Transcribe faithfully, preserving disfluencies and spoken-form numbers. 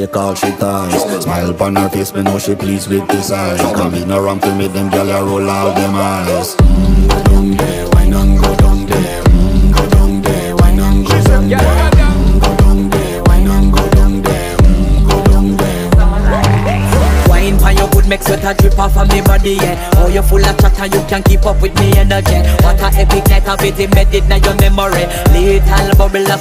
Take off she ties, smile upon her face, me know she pleased with this eyes. Come in around to meet them, girl, I roll all them eyes. Mmm, go down there, why none go down there? Mmm, go down there, why none go down there? Mmm, go down there, why none go down there? Mmm, go down there. Wine pan your good, make sweat a drip off of me body, yeah. Oh, you're full of chatter, you can't keep up with me energy. What a epic night of it, embedded now your memory. Little bubble of